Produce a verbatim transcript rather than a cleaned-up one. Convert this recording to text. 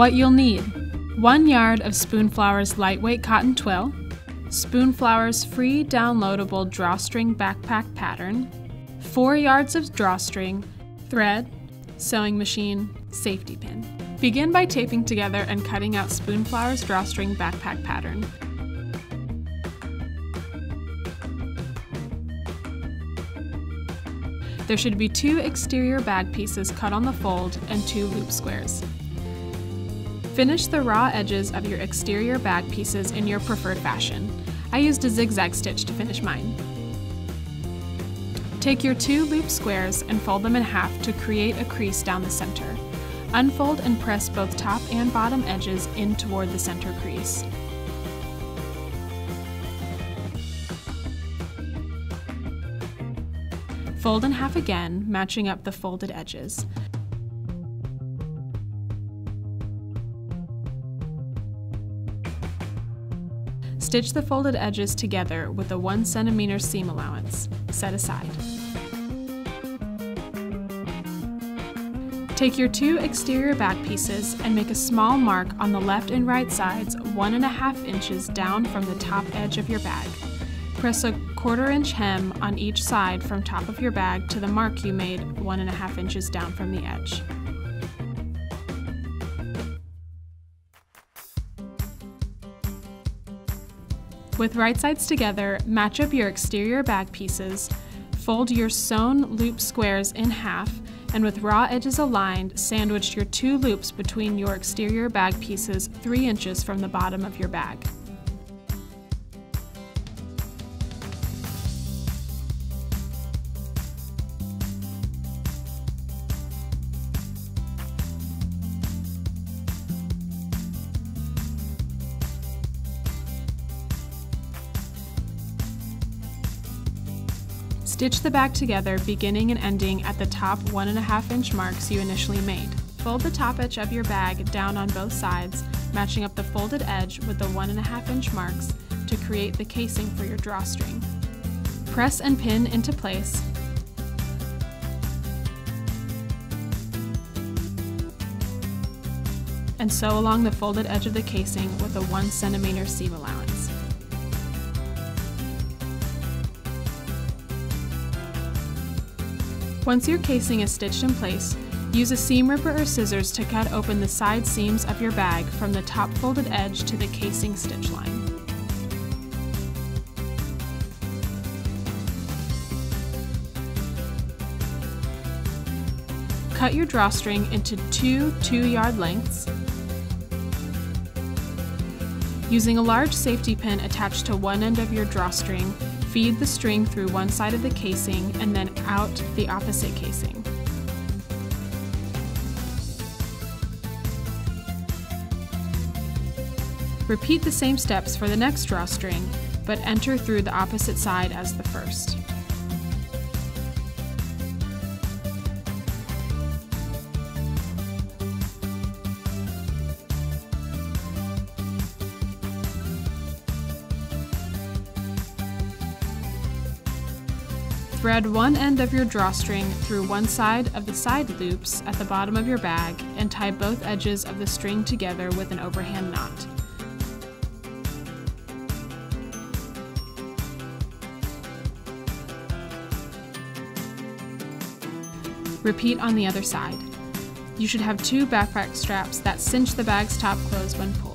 What you'll need: one yard of Spoonflower's lightweight cotton twill, Spoonflower's free downloadable drawstring backpack pattern, four yards of drawstring, thread, sewing machine, safety pin. Begin by taping together and cutting out Spoonflower's drawstring backpack pattern. There should be two exterior bag pieces cut on the fold and two loop squares. Finish the raw edges of your exterior bag pieces in your preferred fashion. I used a zigzag stitch to finish mine. Take your two loop squares and fold them in half to create a crease down the center. Unfold and press both top and bottom edges in toward the center crease. Fold in half again, matching up the folded edges. Stitch the folded edges together with a one centimeter seam allowance. Set aside. Take your two exterior back pieces and make a small mark on the left and right sides, one and a half inches down from the top edge of your bag. Press a quarter inch hem on each side from top of your bag to the mark you made one and a half inches down from the edge. With right sides together, match up your exterior bag pieces, fold your sewn loop squares in half, and with raw edges aligned, sandwich your two loops between your exterior bag pieces three inches from the bottom of your bag. Stitch the bag together, beginning and ending at the top one and a half inch marks you initially made. Fold the top edge of your bag down on both sides, matching up the folded edge with the one and a half inch marks to create the casing for your drawstring. Press and pin into place. And sew along the folded edge of the casing with a one centimeter seam allowance. Once your casing is stitched in place, use a seam ripper or scissors to cut open the side seams of your bag from the top folded edge to the casing stitch line. Cut your drawstring into two two-yard lengths. Using a large safety pin attached to one end of your drawstring, feed the string through one side of the casing and then out the opposite casing. Repeat the same steps for the next drawstring, but enter through the opposite side as the first. Thread one end of your drawstring through one side of the side loops at the bottom of your bag and tie both edges of the string together with an overhand knot. Repeat on the other side. You should have two backpack straps that cinch the bag's top closed when pulled.